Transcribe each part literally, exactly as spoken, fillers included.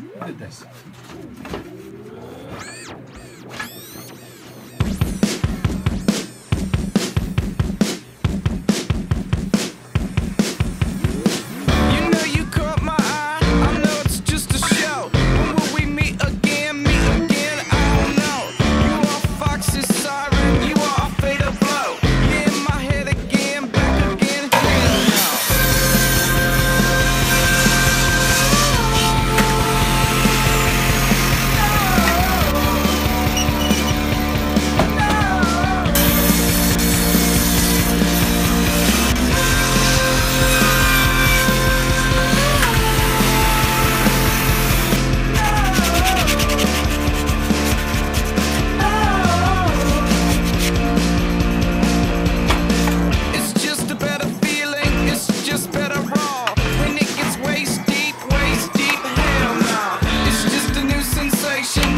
Who did this?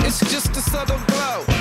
It's just a subtle blow.